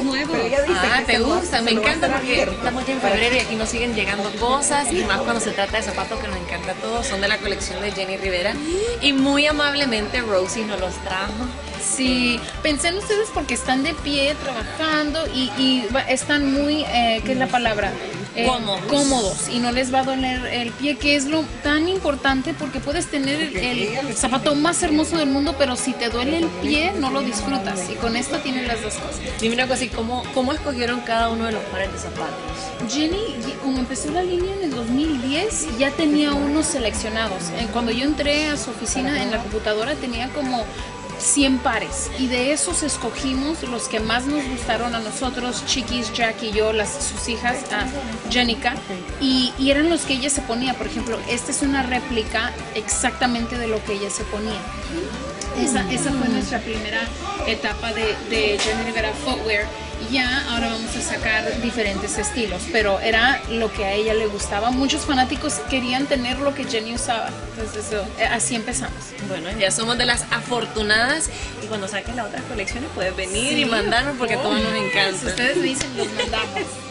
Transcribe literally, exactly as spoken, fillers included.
productos nuevos. Ah, te gusta, me encanta porque estamos ya en febrero y aquí nos siguen llegando cosas, y más cuando se trata de zapatos que nos encanta a todos, son de la colección de Jenni Rivera, y muy amablemente Rosie nos los trajo. Sí, pensé en ustedes porque están de pie trabajando y, y están muy, eh, ¿qué es la palabra? Eh, cómodos. cómodos y no les va a doler el pie, que es lo tan importante, porque puedes tener el zapato más hermoso del mundo, pero si te duele el pie no lo disfrutas, y con esto tienen las dos cosas. Dime una cosa, ¿cómo, cómo escogieron cada uno de los pares de zapatos? Jenni, como empezó la línea en el dos mil diez, ya tenía unos seleccionados. Cuando yo entré a su oficina en la computadora tenía como cien pares, y de esos escogimos los que más nos gustaron a nosotros, Chiquis, Jack y yo, las, sus hijas, uh, Jennica, y, y eran los que ella se ponía. Por ejemplo, esta es una réplica exactamente de lo que ella se ponía. Esa, esa fue nuestra primera etapa de, de Jennifer Footwear. Ya ahora vamos a sacar diferentes estilos, pero era lo que a ella le gustaba. Muchos fanáticos querían tener lo que Jenni usaba, entonces eso, así empezamos. Bueno, ya somos de las afortunadas, y cuando saquen las otras colecciones puedes venir sí, y mandarnos, porque a todos nos encanta. Si ustedes dicen, los mandamos.